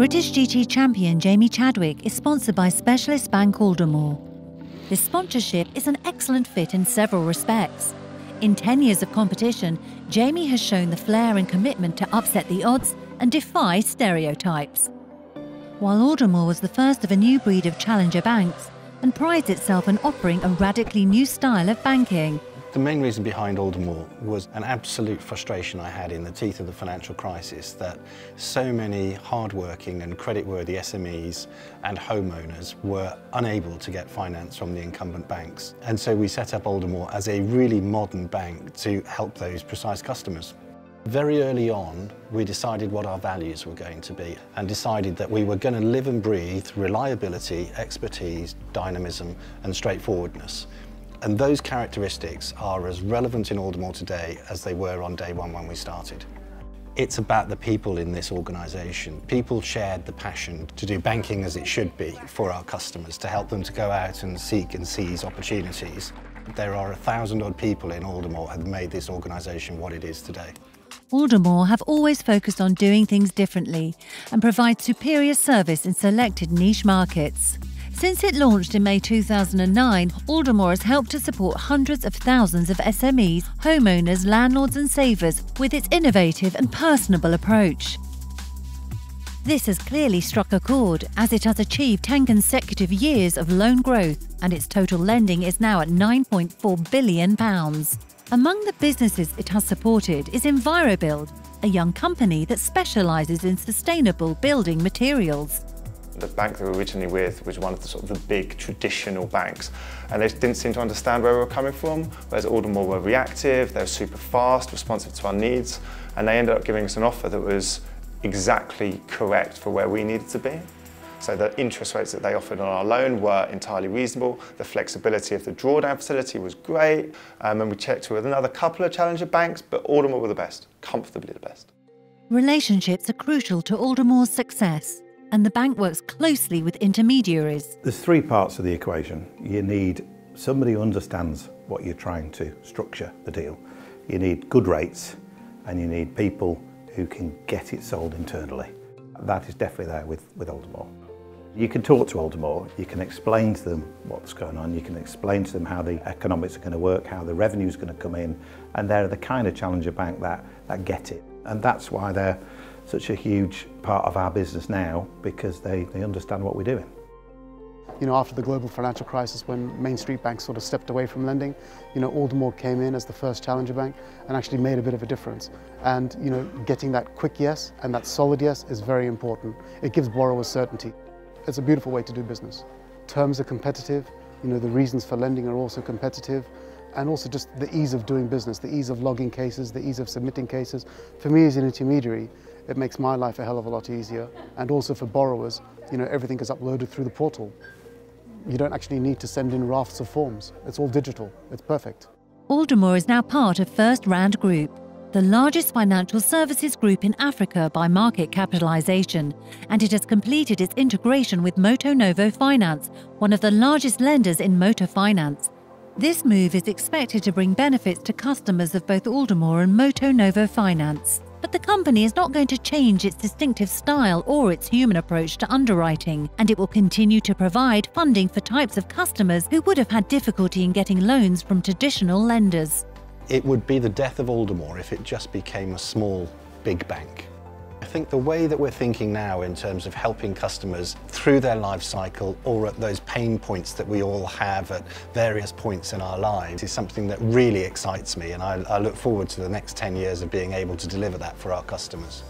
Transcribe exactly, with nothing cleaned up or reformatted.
British G T champion Jamie Chadwick is sponsored by specialist bank Aldermore. This sponsorship is an excellent fit in several respects. In ten years of competition, Jamie has shown the flair and commitment to upset the odds and defy stereotypes. While Aldermore was the first of a new breed of challenger banks and prides itself on offering a radically new style of banking. The main reason behind Aldermore was an absolute frustration I had in the teeth of the financial crisis that so many hardworking and creditworthy S M Es and homeowners were unable to get finance from the incumbent banks. And so we set up Aldermore as a really modern bank to help those precise customers. Very early on, we decided what our values were going to be and decided that we were going to live and breathe reliability, expertise, dynamism and straightforwardness. And those characteristics are as relevant in Aldermore today as they were on day one when we started. It's about the people in this organisation. People shared the passion to do banking as it should be for our customers, to help them to go out and seek and seize opportunities. There are a thousand odd people in Aldermore who have made this organisation what it is today. Aldermore have always focused on doing things differently and provide superior service in selected niche markets. Since it launched in May two thousand nine, Aldermore has helped to support hundreds of thousands of S M Es, homeowners, landlords and savers with its innovative and personable approach. This has clearly struck a chord, as it has achieved ten consecutive years of loan growth and its total lending is now at nine point four billion pounds. Among the businesses it has supported is EnviroBuild, a young company that specialises in sustainable building materials. The bank that we were originally with was one of the sort of the big traditional banks, and they didn't seem to understand where we were coming from, whereas Aldermore were reactive, they were super fast, responsive to our needs, and they ended up giving us an offer that was exactly correct for where we needed to be. So the interest rates that they offered on our loan were entirely reasonable, the flexibility of the drawdown facility was great, um, and we checked with another couple of challenger banks, but Aldermore were the best, comfortably the best. Relationships are crucial to Aldermore's success, and the bank works closely with intermediaries. There's three parts of the equation. You need somebody who understands what you're trying to structure the deal. You need good rates and you need people who can get it sold internally. That is definitely there with, with Aldermore. You can talk to Aldermore, you can explain to them what's going on, you can explain to them how the economics are going to work, how the revenue's going to come in, and they're the kind of challenger bank that, that get it. And that's why they're such a huge part of our business now, because they, they understand what we're doing. You know, after the global financial crisis, when Main Street banks sort of stepped away from lending, you know, Aldermore came in as the first challenger bank and actually made a bit of a difference. And, you know, getting that quick yes and that solid yes is very important. It gives borrowers certainty. It's a beautiful way to do business. Terms are competitive, you know, the reasons for lending are also competitive, and also just the ease of doing business, the ease of logging cases, the ease of submitting cases. For me as an intermediary, it makes my life a hell of a lot easier, and also for borrowers, you know, everything is uploaded through the portal. You don't actually need to send in rafts of forms. It's all digital. It's perfect. Aldermore is now part of First Rand Group, the largest financial services group in Africa by market capitalisation, and it has completed its integration with MotoNovo Finance, one of the largest lenders in motor finance. This move is expected to bring benefits to customers of both Aldermore and MotoNovo Finance. But the company is not going to change its distinctive style or its human approach to underwriting, and it will continue to provide funding for types of customers who would have had difficulty in getting loans from traditional lenders. It would be the death of Aldermore if it just became a small, big bank. I think the way that we're thinking now in terms of helping customers through their life cycle, or at those pain points that we all have at various points in our lives, is something that really excites me, and I, I look forward to the next ten years of being able to deliver that for our customers.